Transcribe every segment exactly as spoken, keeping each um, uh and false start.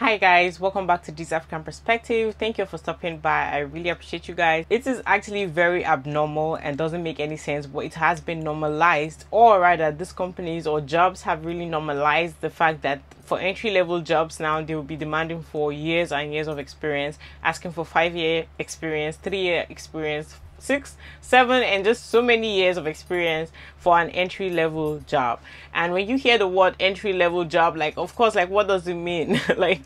Hi guys, welcome back to This African Perspective. Thank you for stopping by. I really appreciate you guys. It is actually very abnormal and doesn't make any sense, but it has been normalized, or rather these companies or jobs have really normalized the fact that for entry-level jobs now they will be demanding for years and years of experience, asking for five-year experience, three-year experience, six, seven, and just so many years of experience for an entry-level job. And when you hear the word entry-level job, like, of course, like, what does it mean? Like,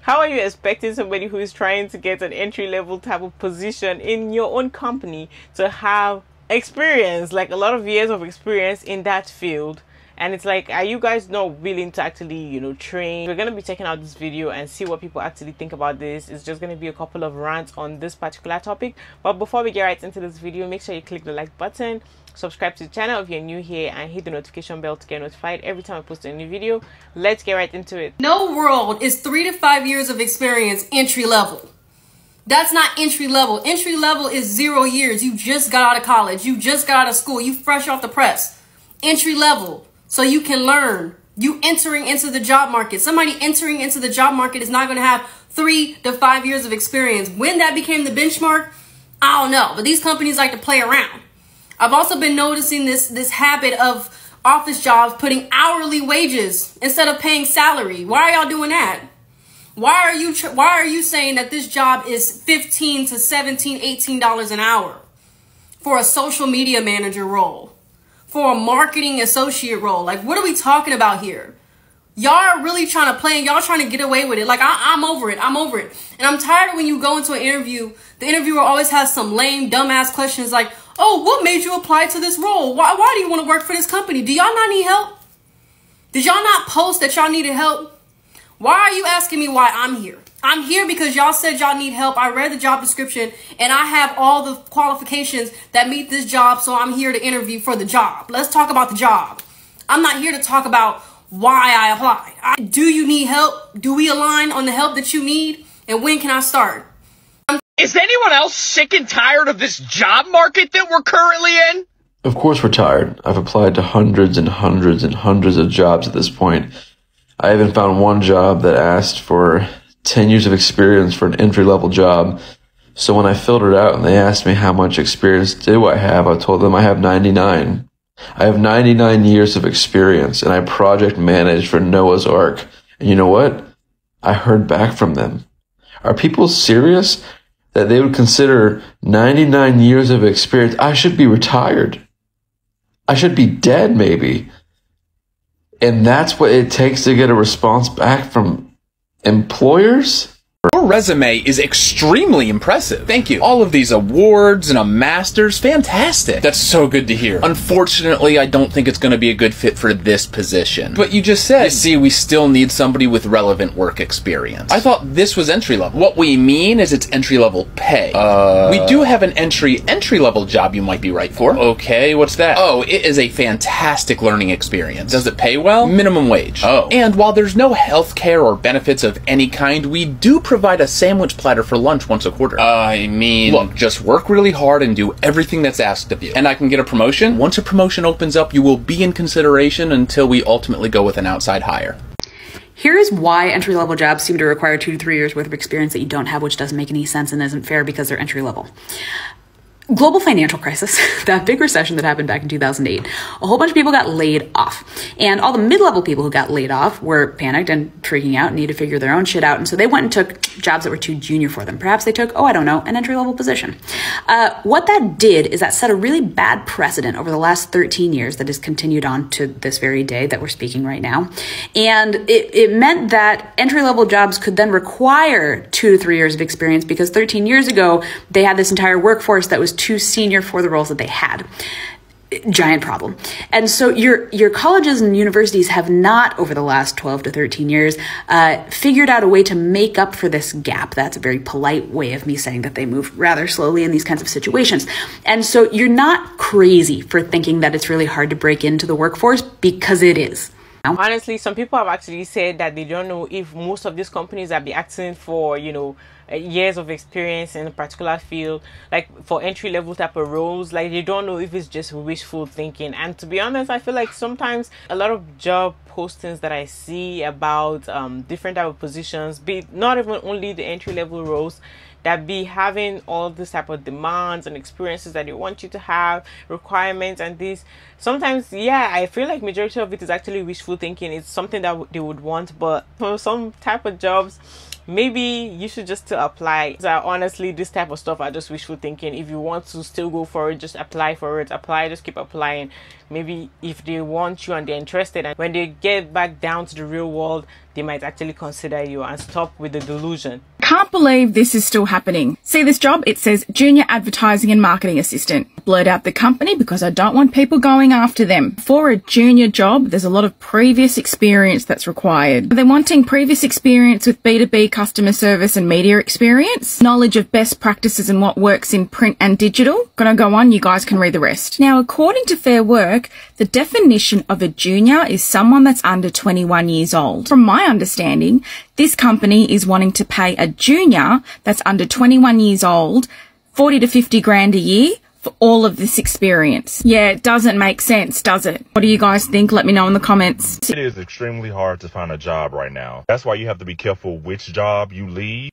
how are you expecting somebody who is trying to get an entry-level type of position in your own company to have experience, like a lot of years of experience in that field? And it's like, are you guys not willing to actually, you know, train? We're going to be checking out this video and see what people actually think about this. It's just going to be a couple of rants on this particular topic. But before we get right into this video, make sure you click the like button, subscribe to the channel if you're new here, and hit the notification bell to get notified every time I post a new video. Let's get right into it. No world is three to five years of experience entry level. That's not entry level. Entry level is zero years. You just got out of college. You just got out of school. You fresh off the press. Entry level. So you can learn. You entering into the job market. Somebody entering into the job market is not going to have three to five years of experience. When that became the benchmark, I don't know. But these companies like to play around. I've also been noticing this, this habit of office jobs putting hourly wages instead of paying salary. Why are y'all doing that? Why are you, why are you saying that this job is fifteen to seventeen, eighteen dollars an hour for a social media manager role? For a marketing associate role? Like, what are we talking about here? Y'all are really trying to play and y'all trying to get away with it. Like, I, I'm over it. I'm over it. And I'm tired of when you go into an interview, the interviewer always has some lame, dumbass questions like, oh, what made you apply to this role? Why, why do you want to work for this company? Do y'all not need help? Did y'all not post that y'all needed help? Why are you asking me why I'm here? I'm here because y'all said y'all need help. I read the job description and I have all the qualifications that meet this job. So I'm here to interview for the job. Let's talk about the job. I'm not here to talk about why I applied. I, do you need help? Do we align on the help that you need? And when can I start? I'm Is anyone else sick and tired of this job market that we're currently in? Of course we're tired. I've applied to hundreds and hundreds and hundreds of jobs at this point. I haven't found one job that asked for ten years of experience for an entry-level job. So when I filled it out and they asked me how much experience do I have, I told them I have ninety-nine. I have ninety-nine years of experience and I project managed for Noah's Ark. And you know what? I heard back from them. Are people serious that they would consider ninety-nine years of experience? I should be retired. I should be dead maybe. And that's what it takes to get a response back from employers? Your resume is extremely impressive. Thank you. All of these awards and a master's, fantastic. That's so good to hear. Unfortunately, I don't think it's going to be a good fit for this position. But you just said, you see, we still need somebody with relevant work experience. I thought this was entry level. What we mean is it's entry level pay. Uh, we do have an entry entry level job you might be right for. Okay, what's that? Oh, it is a fantastic learning experience. Does it pay well? Minimum wage. Oh. And while there's no health care or benefits of any kind, we do provide provide a sandwich platter for lunch once a quarter. I mean, look, just work really hard and do everything that's asked of you. And I can get a promotion? Once a promotion opens up, you will be in consideration until we ultimately go with an outside hire. Here's why entry-level jobs seem to require two to three years worth of experience that you don't have, which doesn't make any sense and isn't fair because they're entry-level. Global financial crisis, that big recession that happened back in two thousand eight, a whole bunch of people got laid off. And all the mid-level people who got laid off were panicked and freaking out and needed to figure their own shit out. And so they went and took jobs that were too junior for them. Perhaps they took, oh, I don't know, an entry-level position. Uh, what that did is that set a really bad precedent over the last thirteen years that has continued on to this very day that we're speaking right now. And it, it meant that entry-level jobs could then require two to three years of experience because thirteen years ago, they had this entire workforce that was too senior for the roles that they had. Giant problem. And so your your colleges and universities have not, over the last twelve to thirteen years, uh, figured out a way to make up for this gap. That's a very polite way of me saying that they move rather slowly in these kinds of situations. And so you're not crazy for thinking that it's really hard to break into the workforce, because it is. Honestly, some people have actually said that they don't know if most of these companies that be asking for, you know, years of experience in a particular field, like for entry level type of roles, like they don't know if it's just wishful thinking. And to be honest, I feel like sometimes a lot of job postings that I see about um, different type of positions, be it not even only the entry-level roles, that be having all this type of demands and experiences that they want you to have, requirements and this. Sometimes, yeah, I feel like majority of it is actually wishful thinking. It's something that they would want, but for some type of jobs, maybe you should just still apply. So honestly, this type of stuff are just wishful thinking. If you want to still go for it, just apply for it. Apply, just keep applying. Maybe if they want you and they're interested, and when they get back down to the real world, they might actually consider you, and stop with the delusion. Can't believe this is still happening. See this job? It says Junior Advertising and Marketing Assistant. Blurred out the company because I don't want people going after them. For a junior job, there's a lot of previous experience that's required. They're wanting previous experience with B two B customer service and media experience, knowledge of best practices and what works in print and digital. Gonna go on, you guys can read the rest. Now, according to Fair Work, the definition of a junior is someone that's under twenty-one years old. From my understanding, this company is wanting to pay a junior that's under twenty-one years old forty to fifty grand a year for all of this experience. Yeah, it doesn't make sense, does it? What do you guys think? Let me know in the comments. It is extremely hard to find a job right now. That's why you have to be careful which job you leave.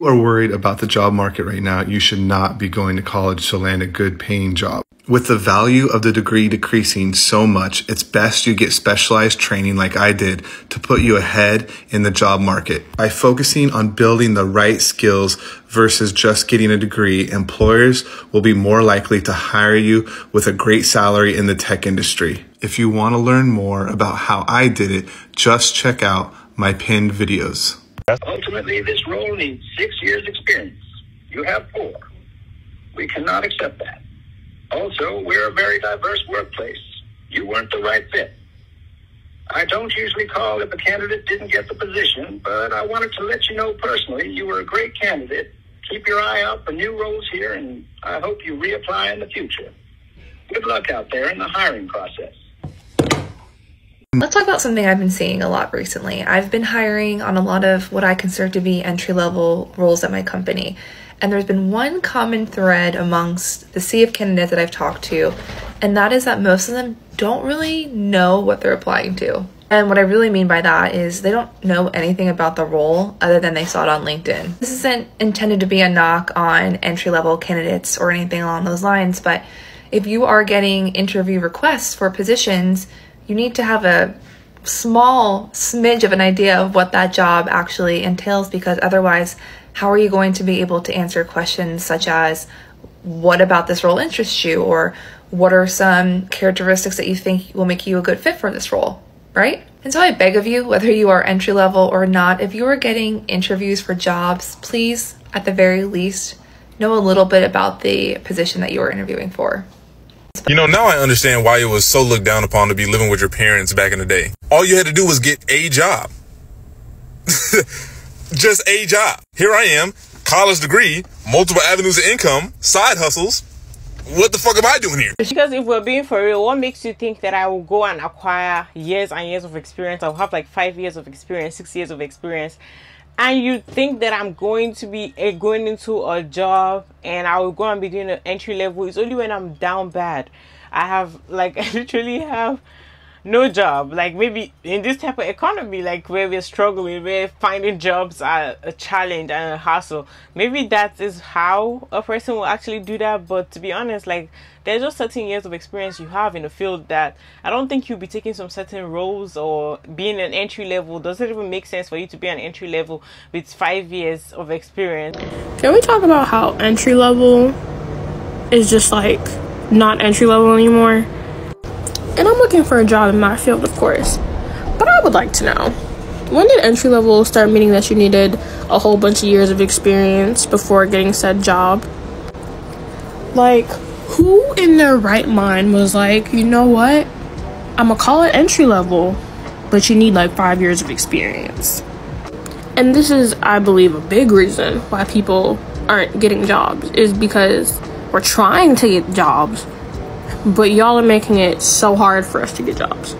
If you are worried about the job market right now, you should not be going to college to land a good paying job. With the value of the degree decreasing so much, it's best you get specialized training like I did to put you ahead in the job market. By focusing on building the right skills versus just getting a degree, employers will be more likely to hire you with a great salary in the tech industry. If you want to learn more about how I did it, just check out my pinned videos. Ultimately, this role needs six years experience. You have four. We cannot accept that. Also, we're a very diverse workplace. You weren't the right fit. I don't usually call if a candidate didn't get the position, but I wanted to let you know personally you were a great candidate. Keep your eye out for new roles here, and I hope you reapply in the future. Good luck out there in the hiring process. Let's talk about something I've been seeing a lot recently. I've been hiring on a lot of what I consider to be entry-level roles at my company. And there's been one common thread amongst the sea of candidates that I've talked to, and that is that most of them don't really know what they're applying to. And what I really mean by that is they don't know anything about the role other than they saw it on LinkedIn. This isn't intended to be a knock on entry-level candidates or anything along those lines, but if you are getting interview requests for positions, you need to have a small smidge of an idea of what that job actually entails, because otherwise, how are you going to be able to answer questions such as, what about this role interests you? Or what are some characteristics that you think will make you a good fit for this role, right? And so I beg of you, whether you are entry level or not, if you are getting interviews for jobs, please, at the very least, know a little bit about the position that you are interviewing for. You know, now I understand why it was so looked down upon to be living with your parents back in the day. All you had to do was get a job. Just a job. Here I am, college degree, multiple avenues of income, side hustles. What the fuck am I doing here? Because if we're being for real, what makes you think that I will go and acquire years and years of experience? I'll have like five years of experience, six years of experience. And you think that I'm going to be uh, going into a job and I will go and be doing an entry level. It's only when I'm down bad. I have like, I literally have no job. Like maybe in this type of economy, like where we're struggling, where finding jobs are a challenge and a hassle. Maybe that is how a person will actually do that. But to be honest, like there's just certain years of experience you have in a field that I don't think you'll be taking some certain roles or being an entry level. Does it even make sense for you to be an entry level with five years of experience? Can we talk about how entry level is just like not entry level anymore? And I'm looking for a job in my field, of course, but I would like to know, when did entry level start meaning that you needed a whole bunch of years of experience before getting said job? Like, who in their right mind was like, you know what, I'm gonna call it entry level, but you need like five years of experience? And this is, I believe, a big reason why people aren't getting jobs, is because we're trying to get jobs, but y'all are making it so hard for us to get jobs.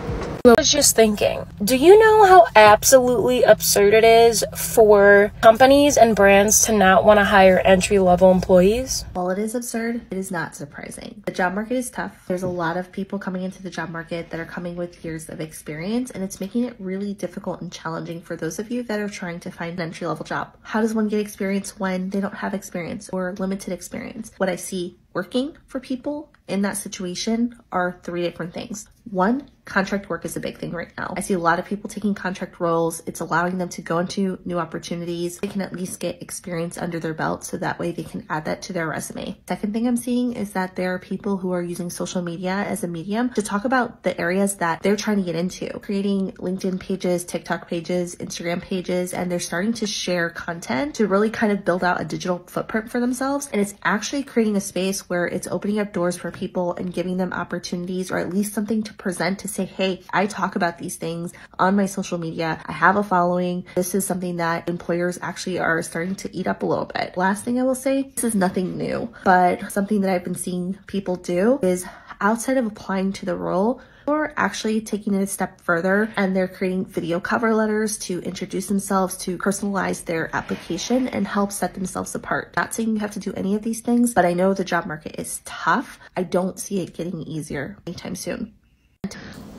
I was just thinking, do you know how absolutely absurd it is for companies and brands to not want to hire entry-level employees? While it is absurd, it is not surprising. The job market is tough. There's a lot of people coming into the job market that are coming with years of experience, and it's making it really difficult and challenging for those of you that are trying to find an entry-level job. How does one get experience when they don't have experience or limited experience? What I see working for people in that situation are three different things. One, contract work is a big thing right now. I see a lot of people taking contract roles. It's allowing them to go into new opportunities. They can at least get experience under their belt so that way they can add that to their resume. Second thing I'm seeing is that there are people who are using social media as a medium to talk about the areas that they're trying to get into, creating LinkedIn pages, TikTok pages, Instagram pages, and they're starting to share content to really kind of build out a digital footprint for themselves. And it's actually creating a space where it's opening up doors for people and giving them opportunities, or at least something to present to say, hey, I talk about these things on my social media. I have a following. This is something that employers actually are starting to eat up a little bit. Last thing I will say, this is nothing new, but something that I've been seeing people do is outside of applying to the role, or actually taking it a step further, and they're creating video cover letters to introduce themselves, to personalize their application and help set themselves apart. Not saying you have to do any of these things, but I know the job market is tough. I don't see it getting easier anytime soon.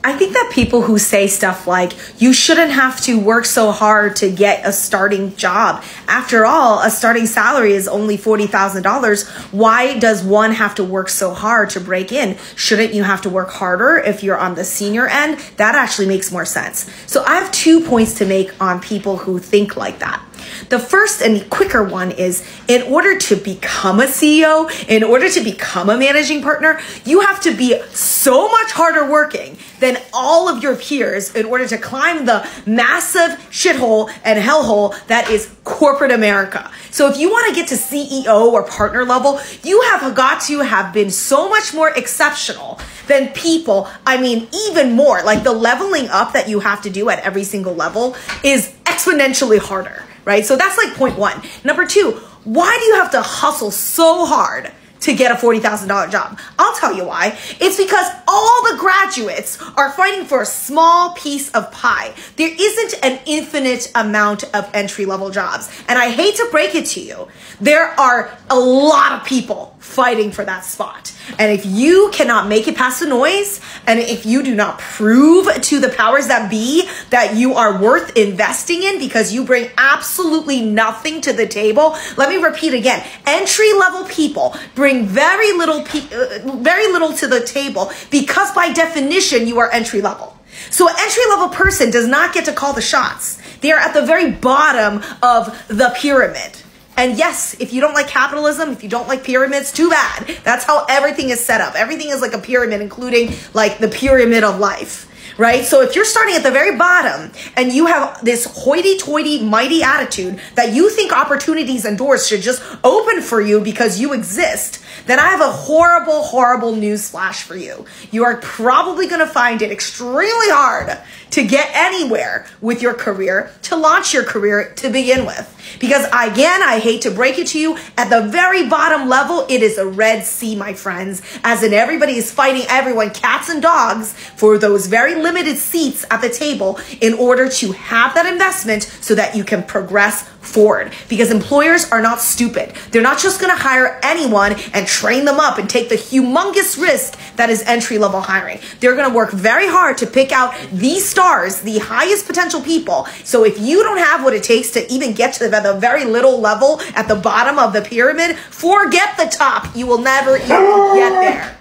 I think that people who say stuff like, you shouldn't have to work so hard to get a starting job. After all, a starting salary is only forty thousand dollars. Why does one have to work so hard to break in? Shouldn't you have to work harder if you're on the senior end? That actually makes more sense. So I have two points to make on people who think like that. The first and quicker one is, in order to become a C E O, in order to become a managing partner, you have to be so much harder working than all of your peers in order to climb the massive shithole and hellhole that is corporate America. So if you want to get to C E O or partner level, you have got to have been so much more exceptional than people. I mean, even more, like the leveling up that you have to do at every single level is exponentially harder, right? So that's like point one. Number two, why do you have to hustle so hard to get a forty thousand dollar job? I'll tell you why. It's because all the graduates are fighting for a small piece of pie. There isn't an infinite amount of entry-level jobs. And I hate to break it to you, there are a lot of people fighting for that spot. And if you cannot make it past the noise, and if you do not prove to the powers that be that you are worth investing in because you bring absolutely nothing to the table, let me repeat again, entry-level people bring Bring very little, pe uh, very little to the table because by definition you are entry level. So an entry level person does not get to call the shots. They are at the very bottom of the pyramid. And yes, if you don't like capitalism, if you don't like pyramids, too bad. That's how everything is set up. Everything is like a pyramid, including like the pyramid of life. Right? So if you're starting at the very bottom and you have this hoity-toity mighty attitude that you think opportunities and doors should just open for you because you exist, then I have a horrible, horrible news flash for you. You are probably going to find it extremely hard to get anywhere with your career, to launch your career to begin with. Because again, I hate to break it to you, at the very bottom level, it is a red sea, my friends, as in everybody is fighting everyone, cats and dogs, for those very limited seats at the table in order to have that investment so that you can progress forward. Because employers are not stupid. They're not just going to hire anyone and train them up and take the humongous risk that is entry-level hiring. They're going to work very hard to pick out the stars, the highest potential people. So if you don't have what it takes to even get to the, the very little level at the bottom of the pyramid, forget the top. You will never even get there.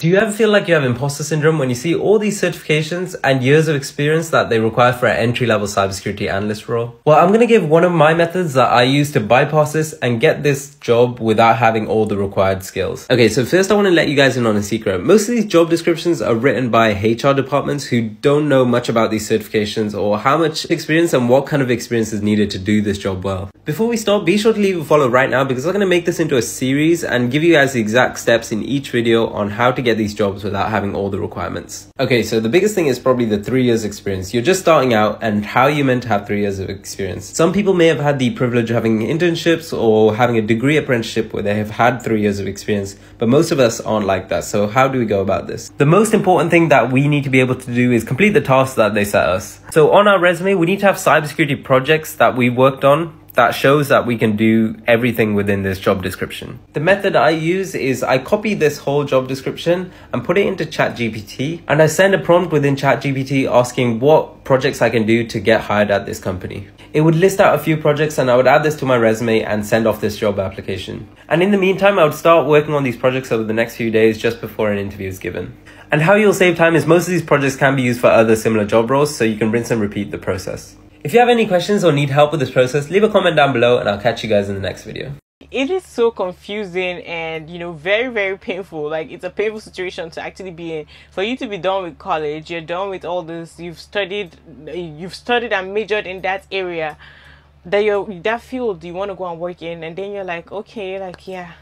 Do you ever feel like you have imposter syndrome when you see all these certifications and years of experience that they require for an entry-level cybersecurity analyst role? Well, I'm going to give one of my methods that I use to bypass this and get this job without having all the required skills. Okay, so first I want to let you guys in on a secret. Most of these job descriptions are written by H R departments who don't know much about these certifications or how much experience and what kind of experience is needed to do this job well. Before we start, be sure to leave a follow right now because I'm going to make this into a series and give you guys the exact steps in each video on how to get these jobs without having all the requirements. Okay, so the biggest thing is probably the three years experience. You're just starting out and how you're meant to have three years of experience. Some people may have had the privilege of having internships or having a degree apprenticeship where they have had three years of experience, but most of us aren't like that. So how do we go about this? The most important thing that we need to be able to do is complete the tasks that they set us. So on our resume, we need to have cybersecurity projects that we worked on that shows that we can do everything within this job description. The method I use is I copy this whole job description and put it into ChatGPT, and I send a prompt within ChatGPT asking what projects I can do to get hired at this company. It would list out a few projects and I would add this to my resume and send off this job application. And in the meantime, I would start working on these projects over the next few days just before an interview is given. And how you'll save time is most of these projects can be used for other similar job roles, so you can rinse and repeat the process. If you have any questions or need help with this process, leave a comment down below and I'll catch you guys in the next video. It is so confusing and, you know, very, very painful. Like, it's a painful situation to actually be in. For you to be done with college, you're done with all this, you've studied, you've studied and majored in that area, that, you're, that field you want to go and work in, and then you're like, okay, like, yeah,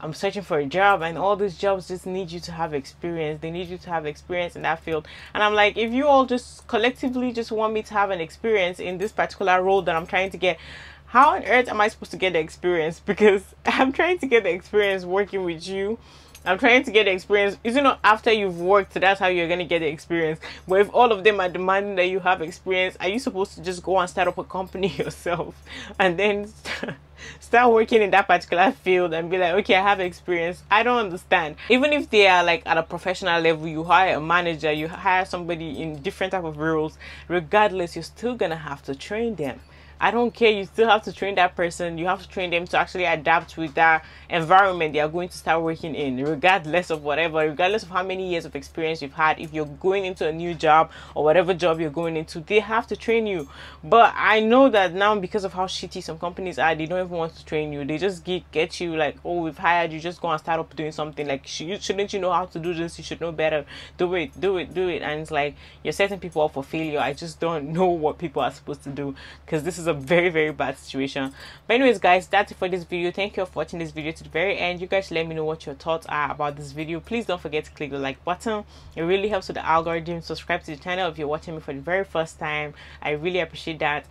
I'm searching for a job, and all these jobs just need you to have experience. They need you to have experience in that field. And I'm like, if you all just collectively just want me to have an experience in this particular role that I'm trying to get, how on earth am I supposed to get the experience? Because I'm trying to get the experience working with you. I'm trying to get the experience. It's not after you've worked, that's how you're going to get the experience. But if all of them are demanding that you have experience, are you supposed to just go and start up a company yourself and then st start working in that particular field and be like, okay, I have experience? I don't understand. Even if they are like at a professional level, you hire a manager, you hire somebody in different type of roles, regardless, you're still going to have to train them. I don't care, you still have to train that person. You have to train them to actually adapt with that environment they are going to start working in, regardless of whatever, regardless of how many years of experience you've had. If you're going into a new job or whatever job you're going into, they have to train you. But I know that now, because of how shitty some companies are, they don't even want to train you. They just get, get you like, oh, we've hired you, just go and start up doing something. Like, shouldn't you know how to do this? You should know better. Do it, do it, do it. And it's like, you're setting people up for failure. I just don't know what people are supposed to do, because this is a A very very bad situation. But anyways, guys, that's it for this video. Thank you for watching this video to the very end. You guys let me know what your thoughts are about this video. Please don't forget to click the like button. It really helps with the algorithm. Subscribe to the channel if you're watching me for the very first time. I really appreciate that,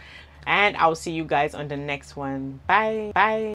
and I'll see you guys on the next one. Bye bye.